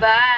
Bye.